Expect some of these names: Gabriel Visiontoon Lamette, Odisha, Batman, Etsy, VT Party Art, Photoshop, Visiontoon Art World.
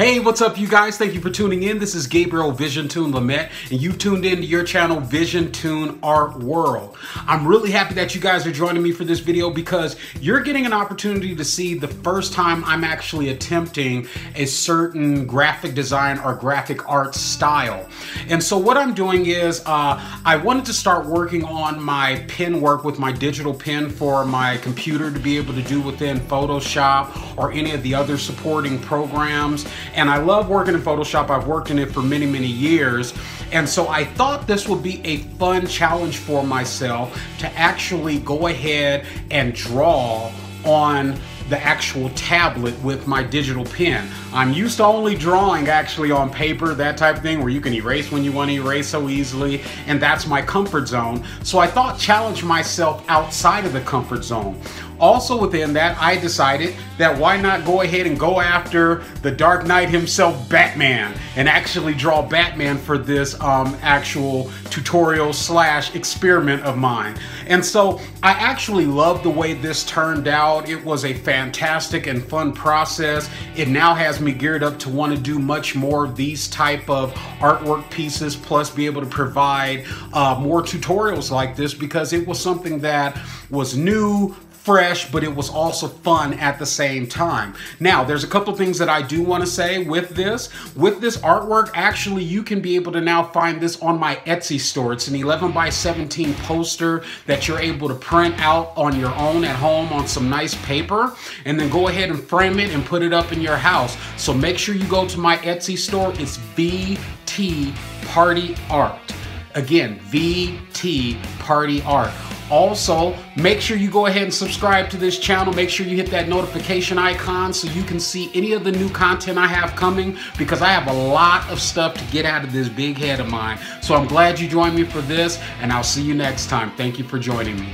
Hey, what's up, you guys? Thank you for tuning in. This is Gabriel Visiontoon Lamette, and you tuned into your channel, Visiontoon Art World. I'm really happy that you guys are joining me for this video because you're getting an opportunity to see the first time I'm actually attempting a certain graphic design or graphic art style. And so what I'm doing is I wanted to start working on my pen work with my digital pen for my computer to be able to do within Photoshop or any of the other supporting programs. And I love working in Photoshop. I've worked in it for many, many years. And so I thought this would be a fun challenge for myself to actually go ahead and draw on the actual tablet with my digital pen. I'm used to only drawing actually on paper, that type of thing, where you can erase when you want to erase so easily, and that's my comfort zone. So I thought challenge myself outside of the comfort zone. Also within that, I decided that why not go ahead and go after the Dark Knight himself, Batman, and actually draw Batman for this actual tutorial slash experiment of mine. And so I actually love the way this turned out. It was a fantastic and fun process. It now has me geared up to want to do much more of these type of artwork pieces, plus be able to provide more tutorials like this, because it was something that was new, fresh, but it was also fun at the same time. Now, there's a couple things that I do want to say with this. With this artwork, actually, you can be able to now find this on my Etsy store. It's an 11x17 poster that you're able to print out on your own at home on some nice paper, and then go ahead and frame it and put it up in your house. So make sure you go to my Etsy store. It's VT Party Art. Again, VT Party Art. Also, make sure you go ahead and subscribe to this channel. Make sure you hit that notification icon so you can see any of the new content I have coming, because I have a lot of stuff to get out of this big head of mine. So I'm glad you joined me for this, and I'll see you next time. Thank you for joining me.